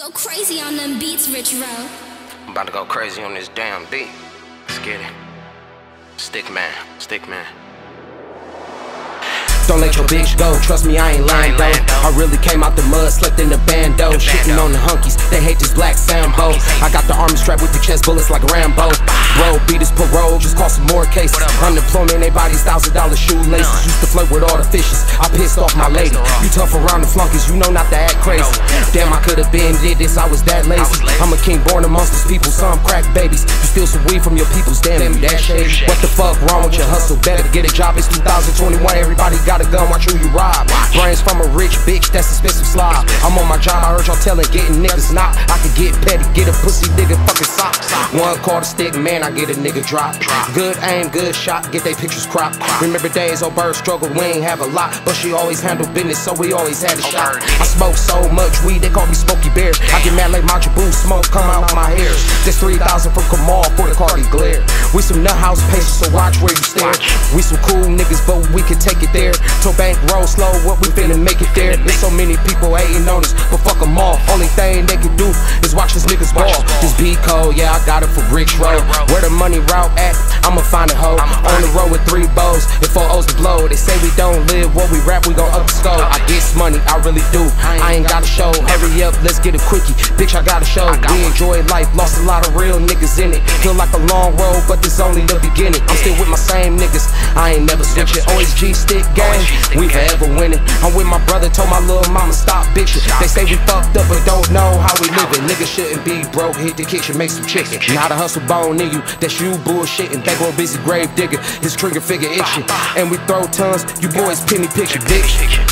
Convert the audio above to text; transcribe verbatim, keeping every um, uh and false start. Go crazy on them beats, Rich Rowe. I'm about to go crazy on this damn beat. Let's get it. Stick man, stick man. Don't let your bitch go, trust me I ain't lying though. I really came out the mud, slept in the bando. Shitting on the hunkies, they hate this black Sambo. I got the army strapped with the chest bullets like Rambo. Bro, beat his parole, just call some more cases. Unemployment, they bought these thousand dollar shoelaces. Used to flirt with all the fishes, I pissed off my lady. You tough around the flunkies, you know not to act crazy. Damn, I could've been did this, I was that lazy. I'm a king born amongst these people, some crack babies. You steal some weed from your people's, damn you that shady. What the fuck wrong with your hustle, better get a job. It's two thousand twenty-one, everybody got a gun, watch who you rob. Brains from a rich bitch, that's expensive slob. I'm on my job, I heard y'all telling getting niggas knocked. I could get petty, get a pussy nigga fucking socks. One call to stick, man, I get a nigga drop. Good aim, good shot, get they pictures cropped. Remember days old bird struggled, we ain't have a lot, but she always handled business, so we always had a shot. I smoke so much weed, they call me Smoky Bears. I get mad like my Jabu, smoke come out my hairs. This three thousand from Kamal for the Cardi glare. We some nut house patients, so watch where you stare. We some cool niggas, but we can take it there. Till bank roll slow, what we finna make it there. There's so many people hating on us, but fuck them all. Only thing they can do is watch this niggas ball. This beat cold, yeah, I got it for Rick's Road. Where the money route at, I'ma find a hoe. On the road with three bows and four O's to blow. They say we don't live what we rap, we gon' up the score. I get money, I really do, I ain't got a show. Hurry up, let's get a quickie, bitch, I got a show. We enjoy life, lost a lot of real niggas in it. Feel like a long road, but this only the beginning. I'm still with my same niggas, I ain't never switch it. O S G stick game, we forever winning. I'm with my brother, told my little mama stop bitching. They say we fucked up but don't know how we living. Niggas shouldn't be broke, hit the kitchen, make some chicken. Not a hustle bone in you, that's you bullshitting. They go busy grave digger, his trigger figure itching. And we throw tons, you boys penny picture, bitch.